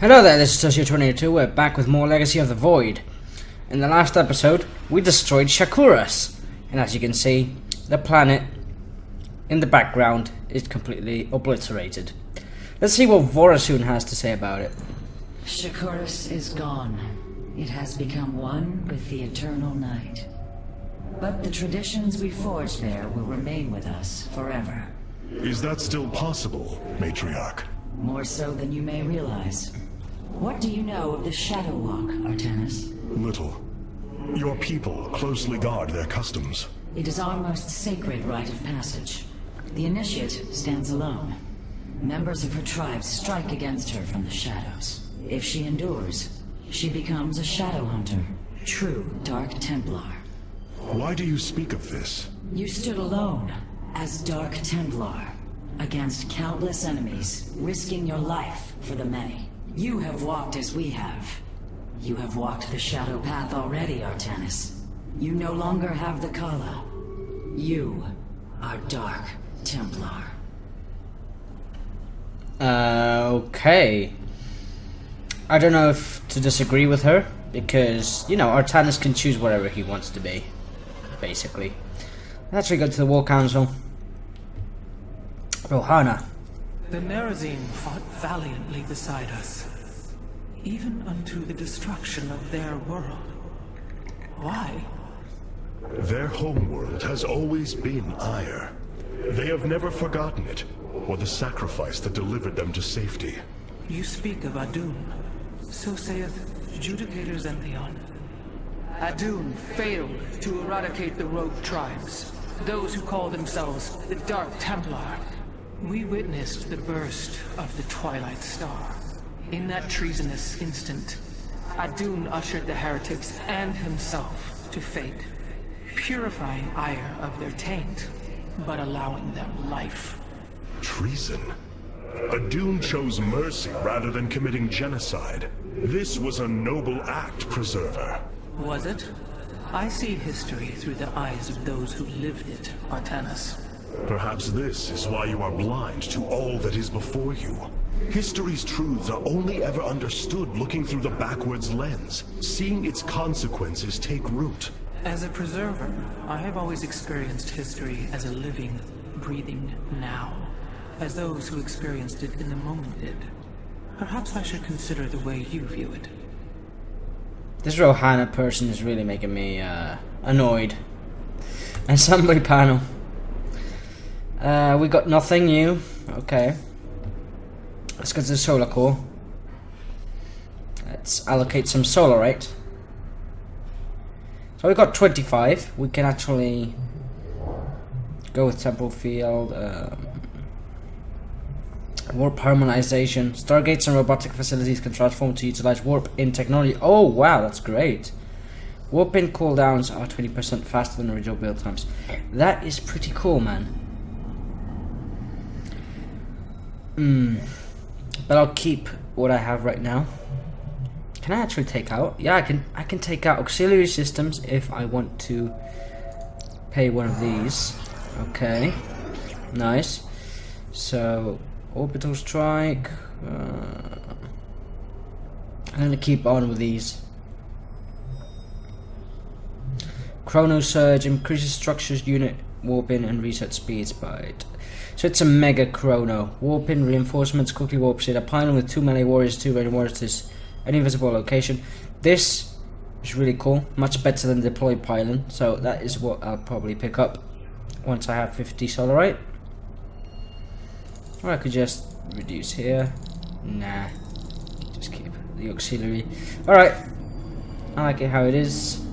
Hello there, this is Toshio 22, we're back with more Legacy of the Void. In the last episode, we destroyed Shakuras, and as you can see, the planet in the background is completely obliterated. Let's see what Vorazun has to say about it. Shakuras is gone. It has become one with the eternal night. But the traditions we forged there will remain with us forever. Is that still possible, Matriarch? More so than you may realize. What do you know of the Shadow Walk, Artanis? Little. Your people closely guard their customs. It is our most sacred rite of passage. The initiate stands alone. Members of her tribe strike against her from the shadows. If she endures, she becomes a shadow hunter, true Dark Templar. Why do you speak of this? You stood alone, as Dark Templar, against countless enemies, risking your life for the many. You have walked as we have. You have walked the shadow path already, Artanis. You no longer have the Kala. You are Dark Templar. Okay. I don't know if to disagree with her, because, you know, Artanis can choose whatever he wants to be, basically. Let's actually go to the War Council. Rohana. The Nerazim fought valiantly beside us, even unto the destruction of their world. Why? Their homeworld has always been ire. They have never forgotten it, or the sacrifice that delivered them to safety. You speak of Adun. So saith Judicators and Theon. Adun failed to eradicate the rogue tribes, those who call themselves the Dark Templar. We witnessed the burst of the Twilight Star. In that treasonous instant, Adun ushered the heretics and himself to fate, purifying ire of their taint, but allowing them life. Treason? Adun chose mercy rather than committing genocide. This was a noble act, Preserver. Was it? I see history through the eyes of those who lived it, Artanis. Perhaps this is why you are blind to all that is before you. History's truths are only ever understood looking through the backwards lens, seeing its consequences take root. As a preserver, I have always experienced history as a living, breathing now, as those who experienced it in the moment did. Perhaps I should consider the way you view it. This Rohana person is really making me annoyed. Assembly panel. We got nothing new. Okay. Let's go to the solar core. Let's allocate some solarite. So we got 25. We can actually go with temporal field, warp harmonization. Stargates and robotic facilities can transform to utilize warp in technology. Oh wow, that's great. Warp in cooldowns are 20% faster than original build times. That is pretty cool, man. But I'll keep what I have right now. Can I actually take out? Yeah, I can take out auxiliary systems if I want to pay one of these. Okay. Nice. So orbital strike. I'm gonna keep on with these. Chrono surge increases structures unit warp in and reset speeds by. So it's a mega chrono. Warp in reinforcements quickly warps in. A pylon with 2 melee warriors, 2 ranged warriors to an invisible location. This is really cool. Much better than deploy pylon. So that is what I'll probably pick up once I have 50 solarite. Or I could just reduce here. Nah, just keep the auxiliary. Alright, I like it how it is.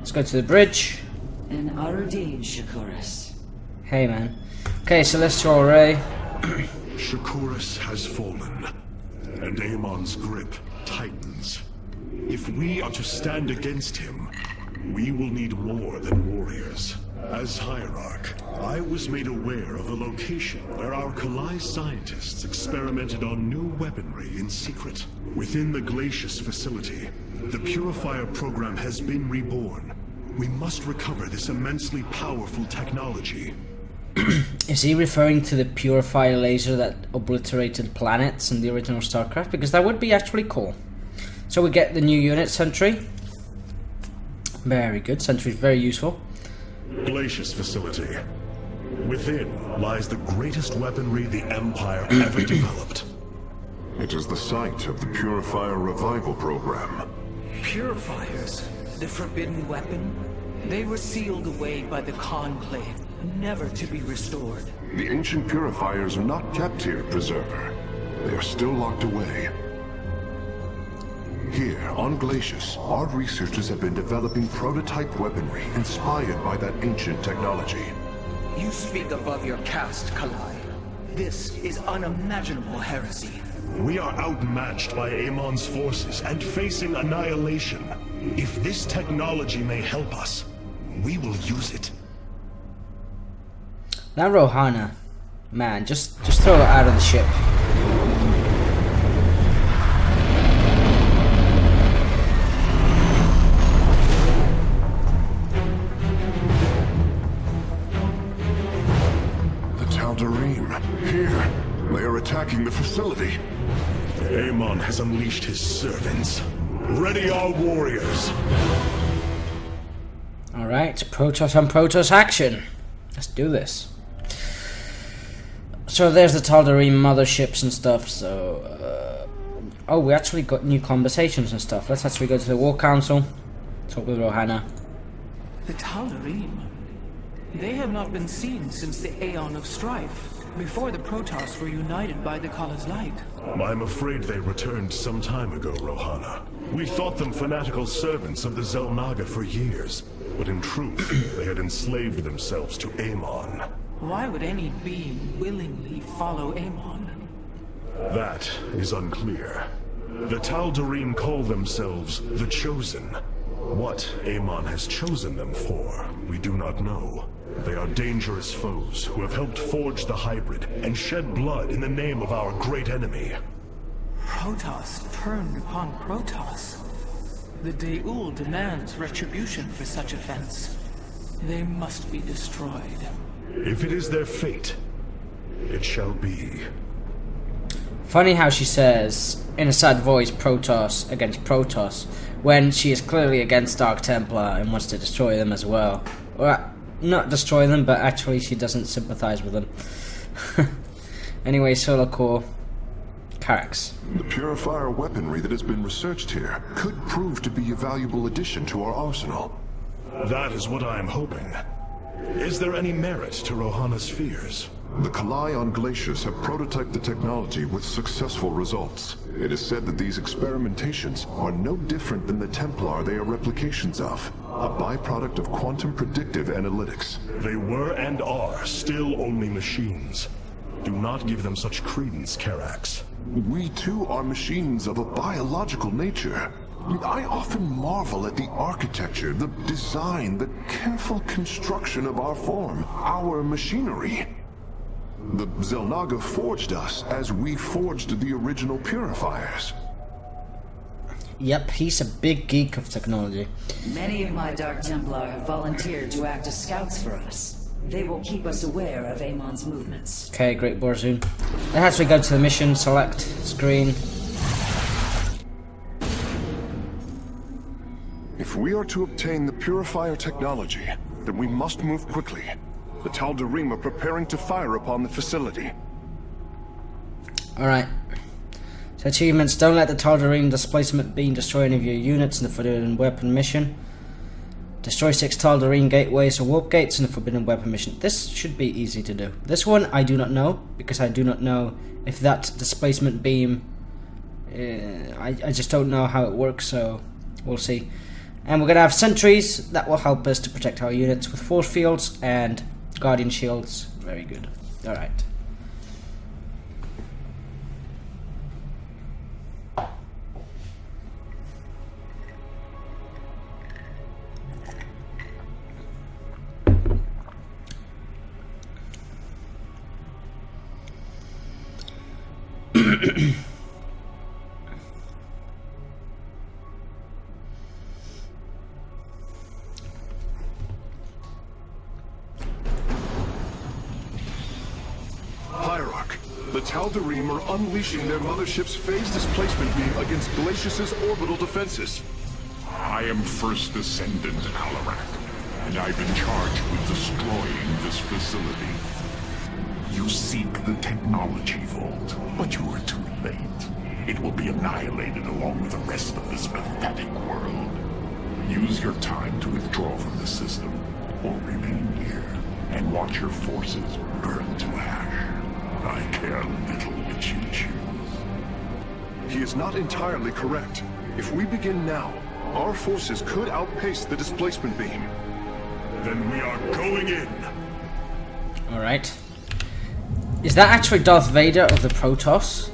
Let's go to the bridge. And Arudin Shakuras. Hey man. Okay, celestial array. Shakuras has fallen, and Amon's grip tightens. If we are to stand against him, we will need more than warriors. As Hierarch, I was made aware of a location where our Kalai scientists experimented on new weaponry in secret. Within the Glacius facility, the Purifier program has been reborn. We must recover this immensely powerful technology. Is he referring to the Purifier laser that obliterated planets in the original StarCraft? Because that would be actually cool. So we get the new unit, Sentry. Very good. Sentry is very useful. Glacius facility. Within lies the greatest weaponry the Empire ever developed. It is the site of the Purifier Revival Program. Purifiers? The forbidden weapon? They were sealed away by the Conclave, never to be restored. The ancient Purifiers are not kept here, Preserver. They are still locked away. Here, on Glacius, our researchers have been developing prototype weaponry inspired by that ancient technology. You speak above your caste, Kalai. This is unimaginable heresy. We are outmatched by Amon's forces and facing annihilation. If this technology may help us, we will use it. That Rohana, man, just throw her out of the ship. The Tal'Darim, here, they are attacking the facility. Amon has unleashed his servants. Ready our warriors. Alright, Protoss on Protoss action. Let's do this. So there's the Tal'Darim motherships and stuff, so... oh, we actually got new conversations and stuff. Let's actually go to the War Council. Talk with Rohana. The Tal'Darim? They have not been seen since the Aeon of Strife. Before the Protoss were united by the Kala's light. I'm afraid they returned some time ago, Rohana. We thought them fanatical servants of the Zelnaga for years, but in truth, they had enslaved themselves to Amon. Why would any being willingly follow Amon? That is unclear. The Tal'Darim call themselves the Chosen. What Amon has chosen them for, we do not know. They are dangerous foes who have helped forge the hybrid and shed blood in the name of our great enemy. Protoss turned upon Protoss. The Deul demands retribution for such offense. They must be destroyed. If it is their fate, it shall be. Funny how she says, in a sad voice, Protoss against Protoss, when she is clearly against Dark Templar and wants to destroy them as well. Or not destroy them, but actually she doesn't sympathize with them. Anyway, solar core. Carax. The Purifier weaponry that has been researched here could prove to be a valuable addition to our arsenal. That is what I am hoping. Is there any merit to Rohana's fears? The Kalai on Glacius have prototyped the technology with successful results. It is said that these experimentations are no different than the Templar they are replications of, a byproduct of quantum predictive analytics. They were and are still only machines. Do not give them such credence, Carax. We too are machines of a biological nature. I often marvel at the architecture, the design, the careful construction of our form, our machinery. The Zelnaga forged us as we forged the original Purifiers. Yep, he's a big geek of technology. Many of my Dark Templar have volunteered to act as scouts for us. They will keep us aware of Amon's movements. Okay, great, Vorazun. Let's actually go to the mission, select, screen. If we are to obtain the Purifier technology, then we must move quickly. The Tal'Darim are preparing to fire upon the facility. Alright. So achievements, don't let the Tal'Darim displacement beam destroy any of your units in the Forbidden Weapon mission. Destroy 6 Tal'Darim gateways or warp gates in the Forbidden Weapon mission. This should be easy to do. This one I do not know, because I do not know if that displacement beam... I just don't know how it works, so we'll see. And we're going to have sentries that will help us to protect our units with force fields and... Guardian shields, very good. Alright. the Tal'Darim are unleashing their mothership's phase displacement beam against Glacius' orbital defenses. I am First Ascendant Alarak, and I've been charged with destroying this facility. You seek the technology vault, but you are too late. It will be annihilated along with the rest of this pathetic world. Use your time to withdraw from the system, or remain here and watch your forces burn to ash. I care little what you choose. He is not entirely correct. If we begin now, our forces could outpace the displacement beam. Then we are going in! Alright. Is that actually Darth Vader of the Protoss?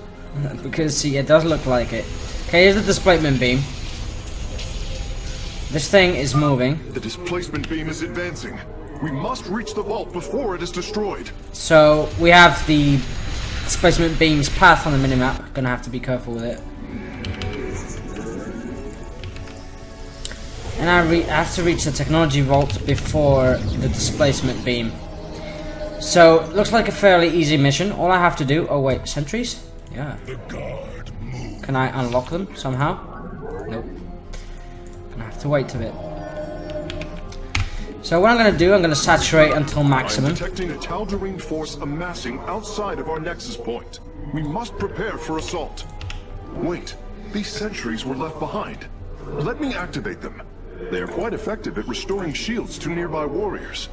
Because see, it does look like it. Okay, here's the displacement beam. This thing is moving. The displacement beam is advancing. We must reach the vault before it is destroyed. So, we have the displacement beam's path on the minimap. Gonna have to be careful with it. And I have to reach the technology vault before the displacement beam. So, looks like a fairly easy mission. All I have to do... Oh wait, sentries? Yeah. Can I unlock them somehow? Nope. I have to wait a bit. So what I'm going to do, I'm going to saturate until maximum. I'm detecting a Tal'Darim force amassing outside of our nexus point. We must prepare for assault. Wait, these sentries were left behind. Let me activate them. They are quite effective at restoring shields to nearby warriors.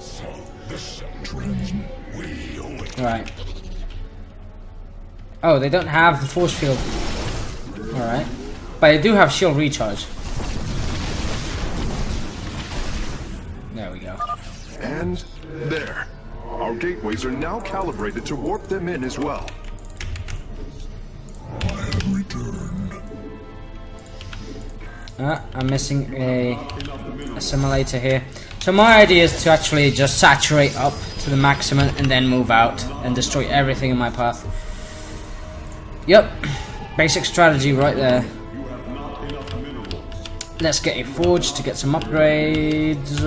So the sentries will... Alright. Oh, they don't have the force field. Alright. But I do have shield recharge. There we go. And there. Our gateways are now calibrated to warp them in as well. I have returned. I'm missing a assimilator here. So my idea is to actually just saturate up to the maximum and then move out and destroy everything in my path. Yep. Basic strategy right there. Let's get a forge to get some upgrades.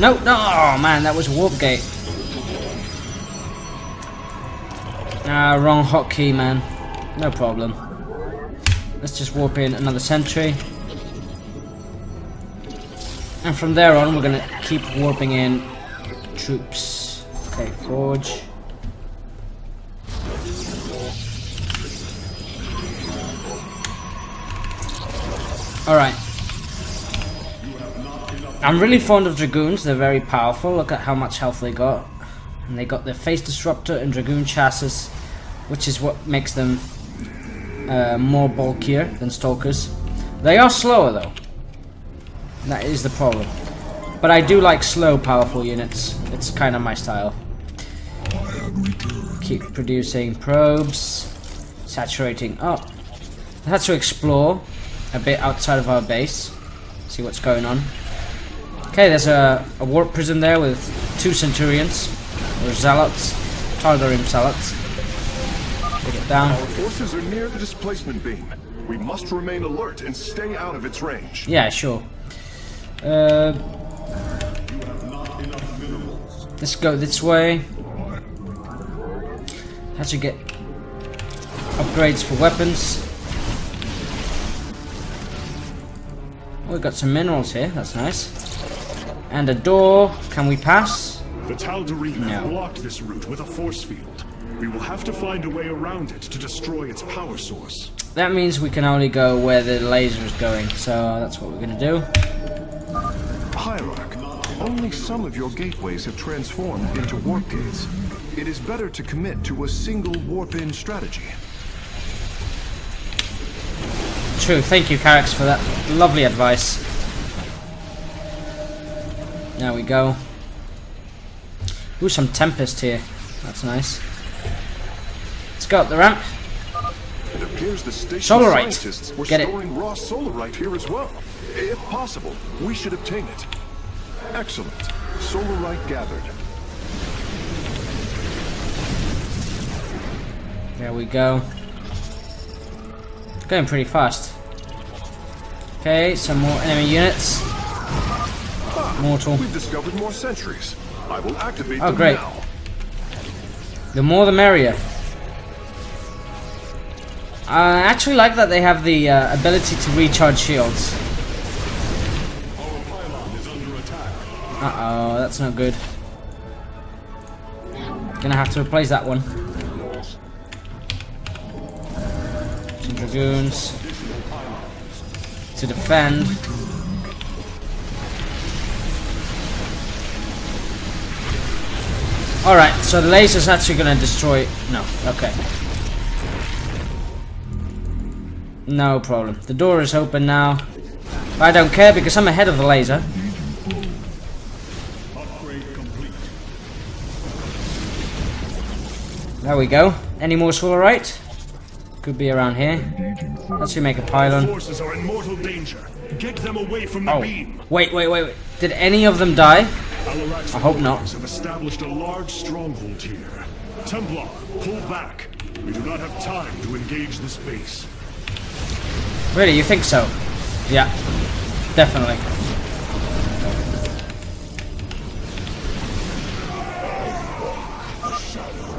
No, no, oh man, that was warp gate. Ah, wrong hotkey, man. No problem. Let's just warp in another sentry. And from there on, we're gonna keep warping in troops. Okay, forge. Alright. I'm really fond of Dragoons, they're very powerful. Look at how much health they got. And they got their Face Disruptor and Dragoon Chassis, which is what makes them more bulkier than Stalkers. They are slower though. That is the problem. But I do like slow, powerful units. It's kind of my style. Keep producing probes. Saturating up. I had to explore a bit outside of our base, see what's going on. Okay, there's a warp prism there with two centurions, or zealots, Tal'Darim zealots. Take it down. Our forces are near the displacement beam. We must remain alert and stay out of its range. Yeah, sure. Let's go this way. How to get upgrades for weapons. We've got some minerals here, that's nice. And a door. Can we pass? The Tal'Darim have blocked this route with a force field. We will have to find a way around it to destroy its power source. That means we can only go where the laser is going, so that's what we're going to do. Hierarch, only some of your gateways have transformed into warp gates. It is better to commit to a single warp-in strategy. True, thank you Carax for that lovely advice. There we go. Ooh, some Tempest here. That's nice. Let's go up the ramp. It appears the station scientists were storing raw solarite here as well. If possible, we should obtain it. Excellent. Solarite gathered. There we go. Going pretty fast. Okay, some more enemy units. Mortal. We've discovered more sentries. I will activate them now. The more the merrier. I actually like that they have the ability to recharge shields. Uh-oh, that's not good. Gonna have to replace that one. Some Dragoons to defend. Alright, so the laser's actually gonna destroy... No, okay. No problem. The door is open now. But I don't care because I'm ahead of the laser. There we go. Any more solarite? Could be around here. Let's make a pylon. Forces are in mortal danger. Get them away from the beam. Wait. Did any of them die? I hope not. Have established a large stronghold here. Templar, pull back. We do not have time to engage this base. Really, you think so? Yeah, definitely.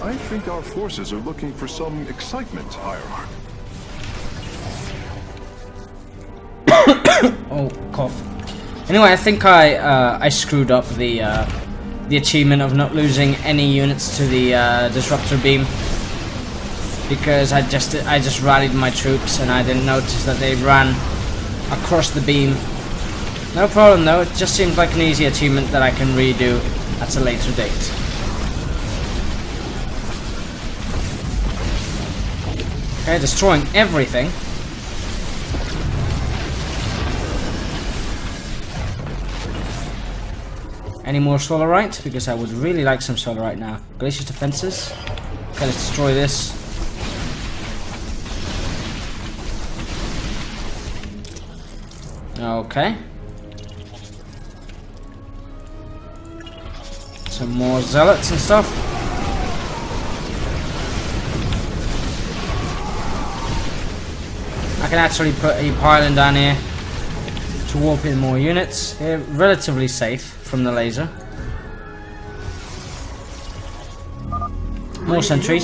I think our forces are looking for some excitement, Hierarch. Oh, cough. Anyway, I think I screwed up the achievement of not losing any units to the disruptor beam, because I just rallied my troops and I didn't notice that they ran across the beam. No problem though, it just seemed like an easy achievement that I can redo at a later date. Okay, destroying everything. Any more solarite? Because I would really like some solarite now. Glacius defenses. Okay, let's destroy this. Okay. Some more zealots and stuff. I can actually put a pylon down here to warp in more units. They're relatively safe from the laser. More sentries.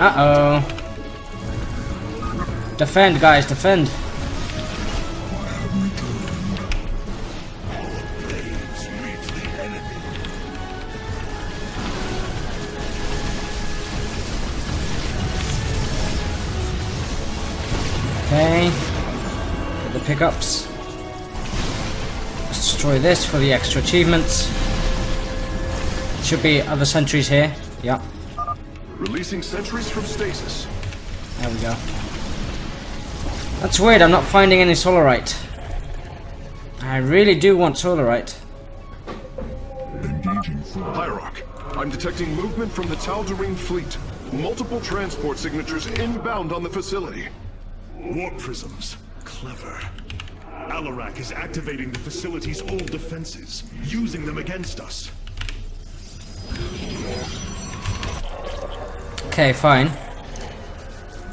Uh-oh. Defend, guys, defend. Okay. Get the pickups. Let's destroy this for the extra achievements. Should be other sentries here. Yep. Releasing sentries from stasis. There we go. That's weird, I'm not finding any solarite. I really do want solarite. Hierarch, I'm detecting movement from the Tal'Darim fleet. Multiple transport signatures inbound on the facility. Warp prisms. Clever. Alarak is activating the facility's old defenses, using them against us. Okay, fine.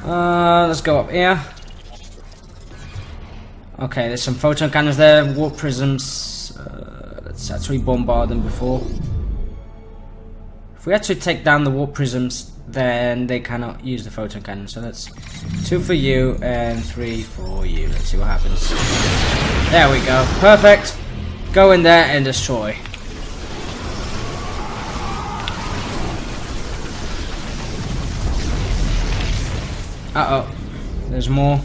Let's go up here. Okay, there's some photon cannons there, warp prisms. Let's actually bombard them before. If we actually take down the warp prisms, then they cannot use the photon cannon. So that's 2 for you and 3 for you. Let's see what happens. There we go. Perfect. Go in there and destroy. Uh-oh, there's more.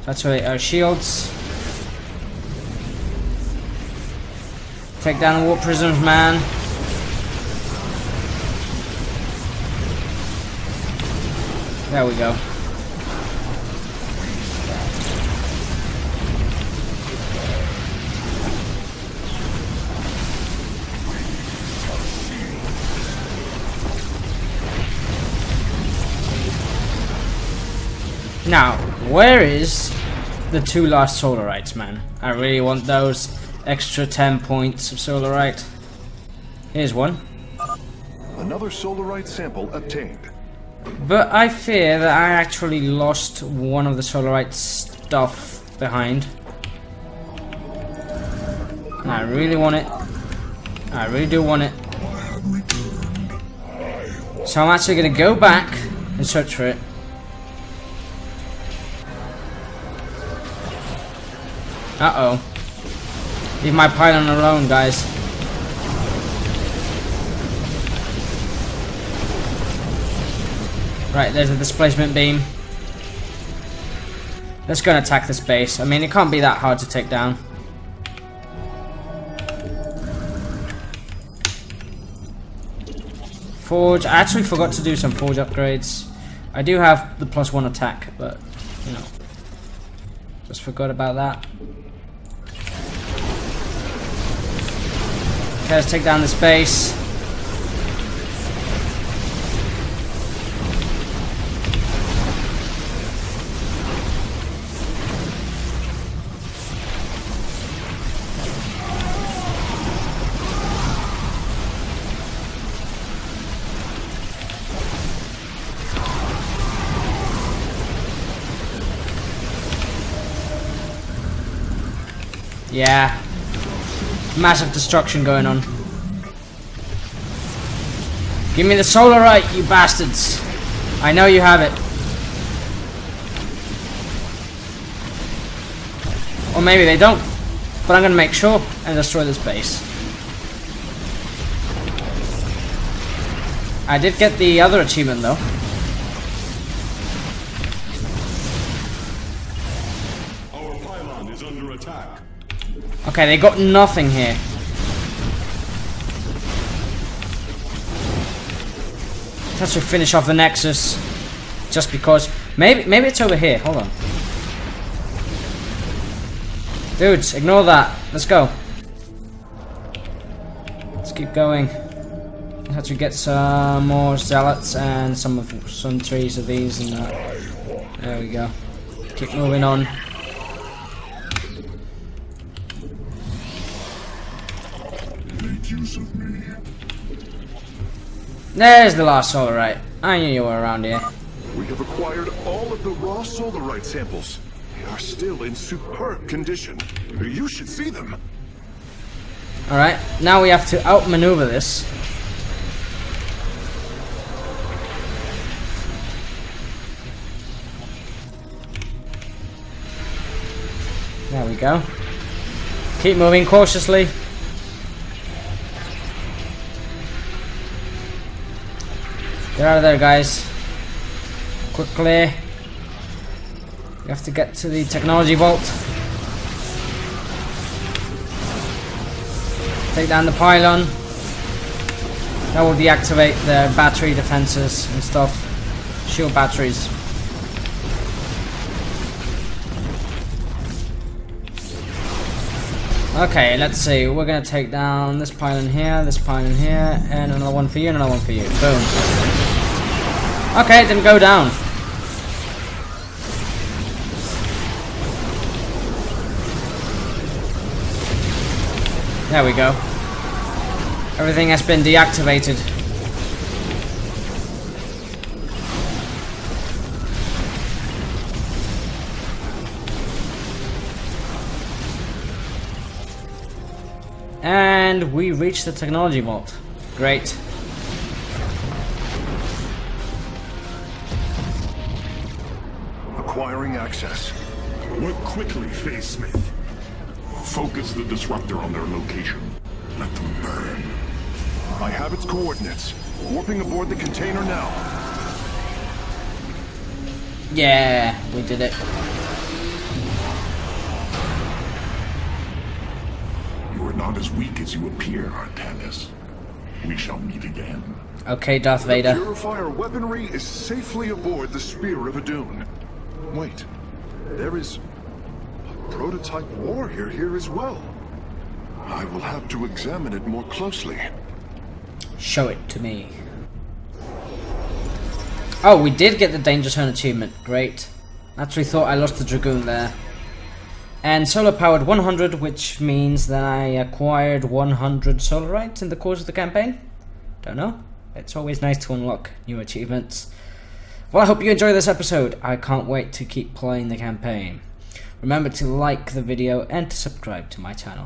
Saturate our shields. Take down the warp prisms, man. There we go. Now, where is the two last solarites, man? I really want those. Extra 10 points of solarite. Here's one. Another solarite sample obtained. But I fear that I actually lost one of the solarite stuff behind. And I really want it. I really do want it. So I'm actually going to go back and search for it. Uh-oh. Leave my pylon alone, guys. Right, there's the displacement beam. Let's go and attack this base. I mean, it can't be that hard to take down. Forge. I actually forgot to do some forge upgrades. I do have the +1 attack, but, you know. Just forgot about that. Okay, let's take down this base. Yeah, massive destruction going on. Give me the solarite, you bastards. I know you have it. Or maybe they don't, but I'm gonna make sure and destroy this base. I did get the other achievement though. Our pylon is under attack. Okay, they got nothing here. Let's finish off the Nexus. Just because. Maybe it's over here. Hold on. Dudes, ignore that. Let's go. Let's keep going. Let's actually get some more zealots and some trees of these and that. There we go. Keep moving on. There's the last solarite. I knew you were around here. We have acquired all of the raw solarite samples. They are still in superb condition. You should see them. Alright, now we have to outmaneuver this. There we go. Keep moving cautiously. Get out of there, guys. Quickly. We have to get to the technology vault. Take down the pylon. That will deactivate their battery defenses and stuff. Shield batteries. Okay, let's see. We're gonna take down this pylon here, and another one for you, and another one for you. Boom. Okay, it didn't go down. There we go. Everything has been deactivated. And we reached the technology vault. Great. Acquiring access. Work quickly, Faith Smith. Focus the disruptor on their location. Let them burn. I have its coordinates. Warping aboard the container now. Yeah, we did it. You are not as weak as you appear, Artanis. We shall meet again. Okay, Darth Vader. The Purifier weaponry is safely aboard the Spear of Adun. Wait, there is a prototype warrior here as well. I will have to examine it more closely. Show it to me. Oh, we did get the Danger Zone achievement. Great. Actually thought I lost the Dragoon there. and solar powered 100, which means that I acquired 100 solarites in the course of the campaign. Don't know. It's always nice to unlock new achievements. Well, I hope you enjoy this episode. I can't wait to keep playing the campaign. Remember to like the video and to subscribe to my channel.